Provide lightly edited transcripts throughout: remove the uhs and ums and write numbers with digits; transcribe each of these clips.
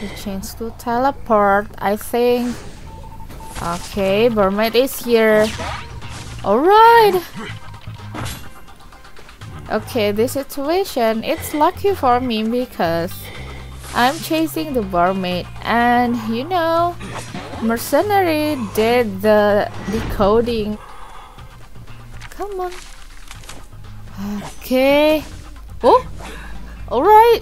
We change to teleport, I think. Okay, Mermaid is here. Alright! Okay, this situation, it's lucky for me because I'm chasing the Mermaid, and you know, Mercenary did the decoding. Come on. Okay. Oh! Alright!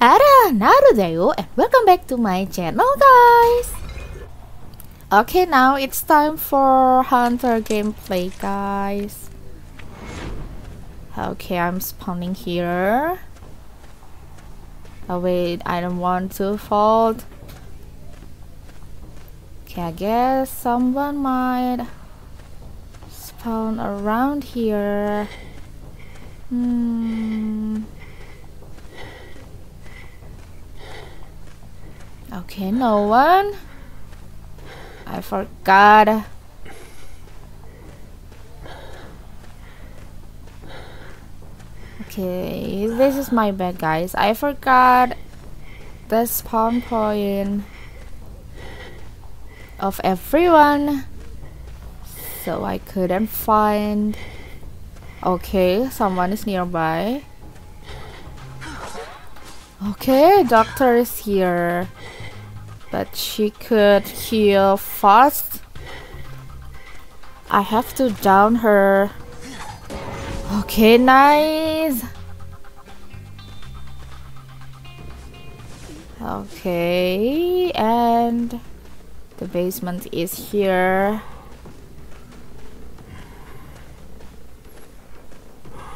Ara, Narudayo, and welcome back to my channel, guys! Okay, now it's time for Hunter gameplay, guys. Okay, I'm spawning here. Oh wait, I don't want to fall. Okay, I guess someone might spawn around here. Okay, no one. I forgot. Okay, this is my bad, guys. I forgot the spawn point of everyone, so I couldn't find. Okay, someone is nearby. Okay, doctor is here. But she could heal fast. I have to down her. Okay, nice. Okay, and the basement is here.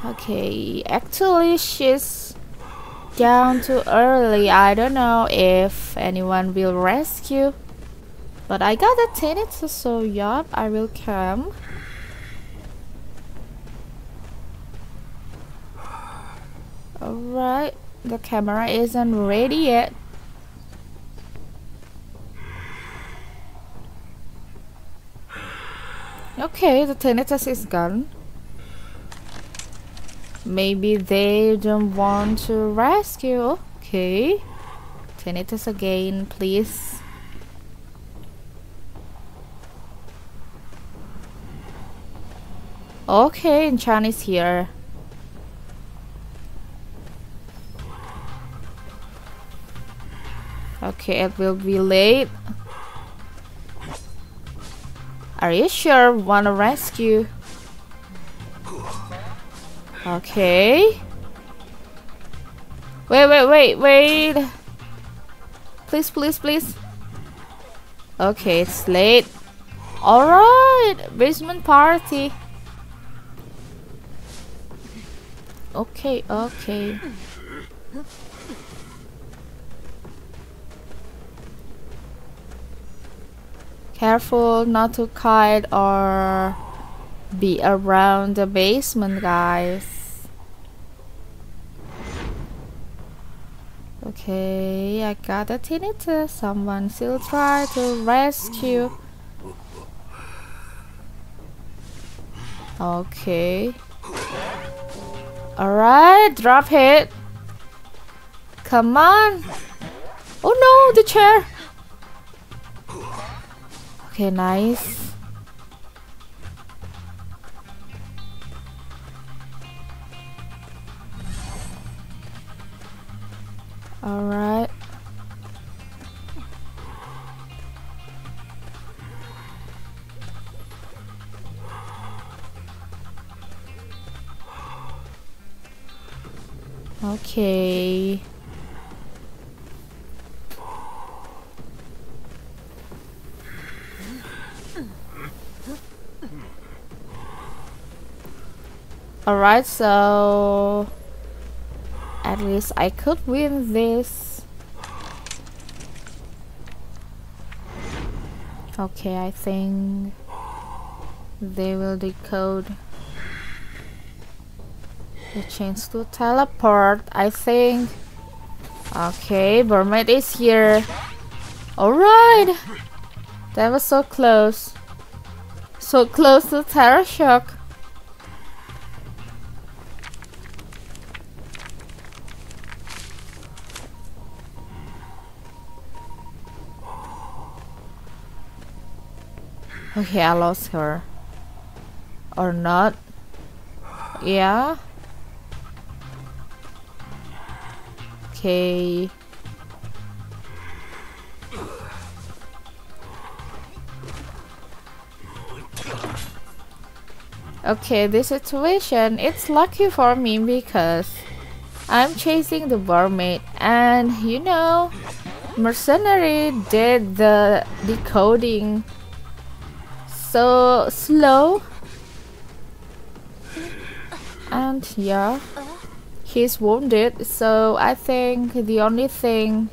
Okay, actually she's down too early. I don't know if anyone will rescue, but I got a tenant, so yup, I will come. Alright, the camera isn't ready yet. Okay, the tinnitus is gone. Maybe they don't want to rescue. Okay, tinnitus again, please. Okay, Chan is here. Okay, it will be late. Are you sure wanna rescue? Okay. Wait. Please. Okay, it's late. Alright, basement party. Okay. Careful not to kite or be around the basement, guys. Okay, I got a tinnitus. Someone still try to rescue. Okay. Alright, drop hit. Come on. Oh no, the chair. Okay, nice. All right. Okay. Alright, so at least I could win this. Okay, I think they will decode. They change to teleport, I think. Okay, Mermaid is here. Alright! That was so close. So close to Terror Shock. Okay, I lost her. Or not. Yeah. Okay. Okay, this situation, it's lucky for me because I'm chasing the barmaid, and you know, Mercenary did the decoding so slow, and yeah, he's wounded, so I think the only thing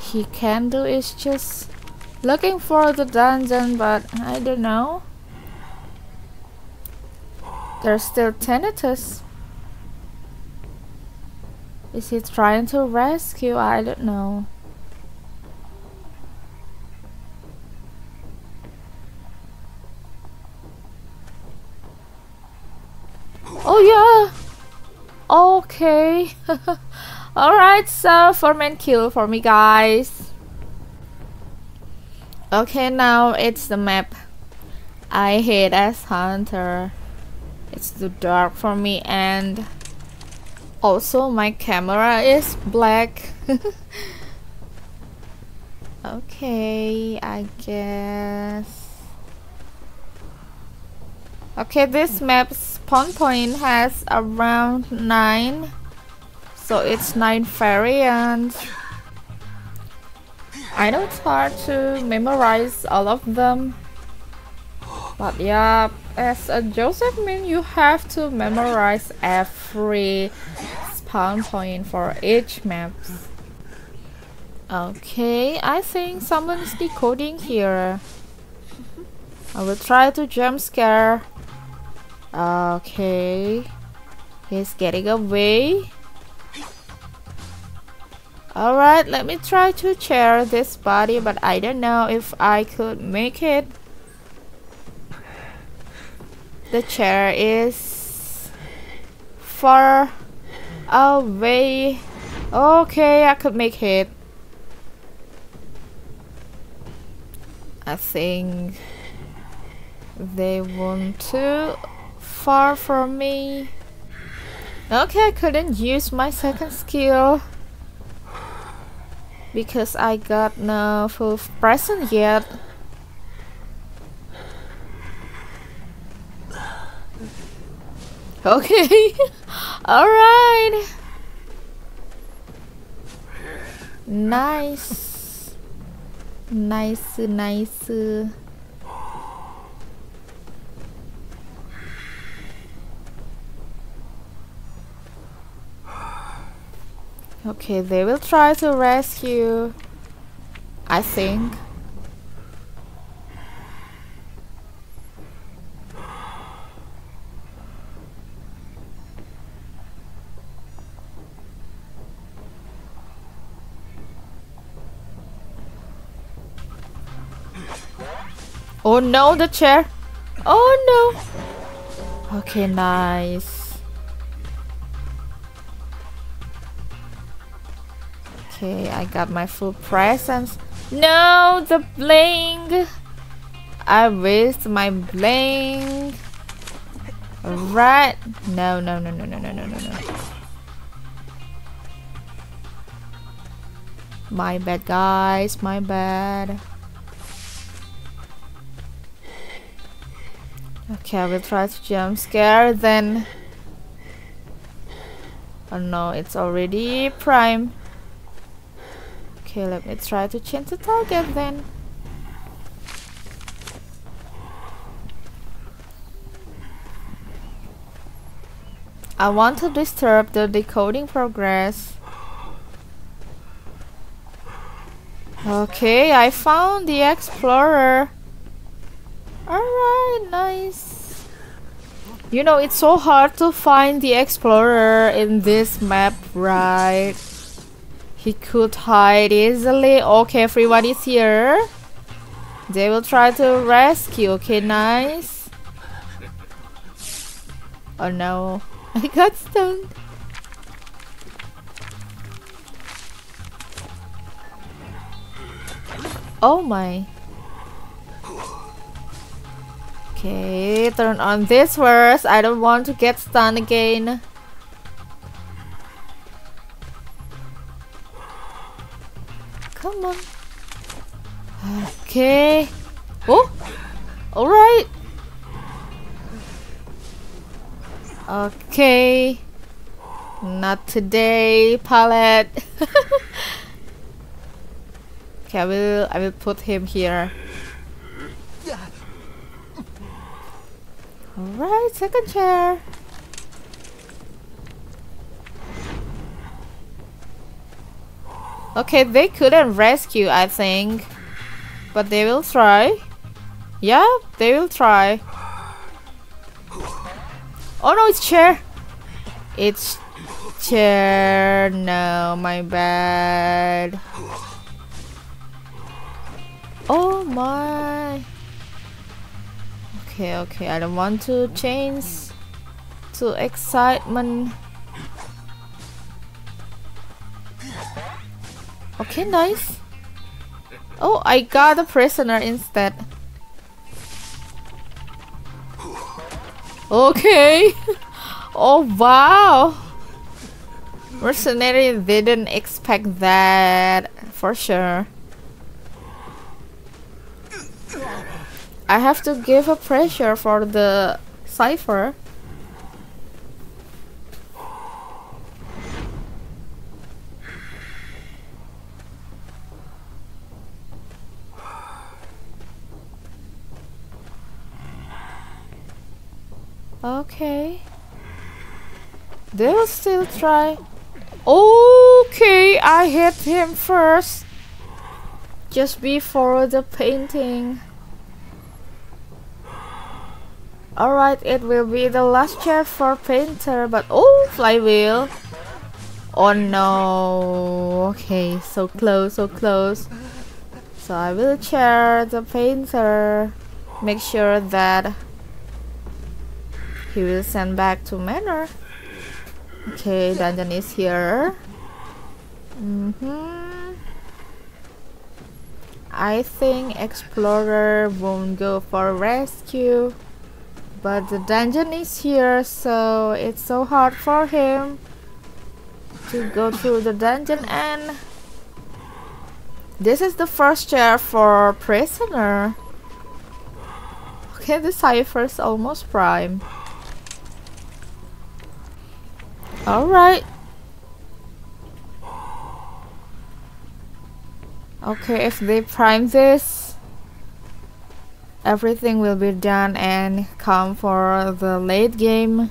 he can do is just looking for the dungeon, but I don't know. There's still Thanatos. Is he trying to rescue? I don't know. Oh yeah! Okay. Alright, so 4-man kill for me, guys. Okay, now it's the map. I hate as hunter. It's too dark for me, and also my camera is black. Okay, I guess. Okay, this map's spawn point has around 9, so it's 9 variants. I know it's hard to memorize all of them, but yeah, as a Joseph Min, you have to memorize every spawn point for each map. Okay, I think someone's decoding here. I will try to jump scare. Okay, he's getting away. Alright, let me try to chair this body, but I don't know if I could make it. The chair is far away. Okay, I could make it. I think they weren't too far from me. Okay, I couldn't use my second skill because I got no full present yet. Okay. Alright. Nice. Nice, nice. Okay, they will try to rescue, I think. Oh no, the chair. Oh no. Okay, nice. Okay, I got my full presence. No, the bling. I waste my bling. Right. No, no, no, no, no, no, no, no, no. My bad, guys. My bad. Okay, I will try to jump scare then. Oh no, it's already prime. Okay, let me try to change the target then. I want to disturb the decoding progress. Okay, I found the explorer. Alright, nice. You know, it's so hard to find the explorer in this map, right? He could hide easily. Okay, everyone is here. They will try to rescue. Okay, nice. Oh no, I got stunned. Oh my. Okay, turn on this first. I don't want to get stunned again. Come on. Okay. Oh, all right. Okay. Not today, palette. Okay, I will put him here. Alright, second chair. Okay, they couldn't rescue, I think. But they will try. Yeah, they will try. Oh no, it's chair. It's chair. No, my bad. Oh my. Okay, okay, I don't want to change to excitement. Okay, nice. Oh, I got a prisoner instead. Okay. Oh, wow. Mercenary didn't expect that for sure. I have to give a pressure for the cipher. Okay. They will still try. Okay, I hit him first. Just before the painting. Alright, it will be the last chair for painter, but oh, flywheel. Oh no. Okay, so close, so close. So I will chair the painter. Make sure that he will send back to manor. Okay, dungeon is here. I think explorer won't go for rescue. But the dungeon is here, so it's so hard for him to go through the dungeon. And this is the first chair for prisoner. Okay, the cipher's almost prime. Alright. Okay, if they prime this, everything will be done and come for the late game.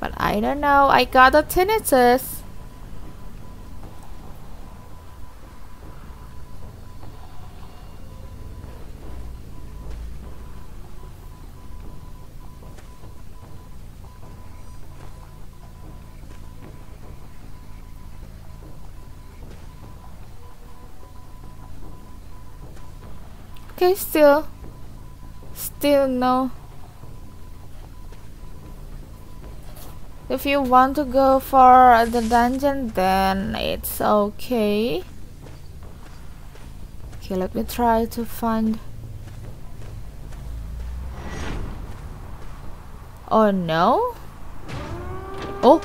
But I don't know, I got a tinnitus. Okay, still no. If you want to go for the dungeon, then it's okay. Okay, let me try to find. Oh no. Oh.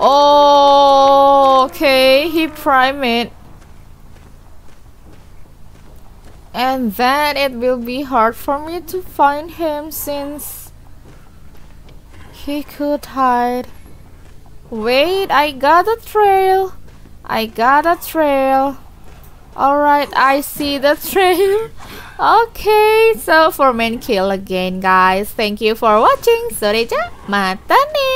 Oh, okay, he primed it. And then it will be hard for me to find him since he could hide. Wait, I got a trail. I got a trail. Alright, I see the trail. Okay, so for main kill again, guys. Thank you for watching. Soreja, mata ne.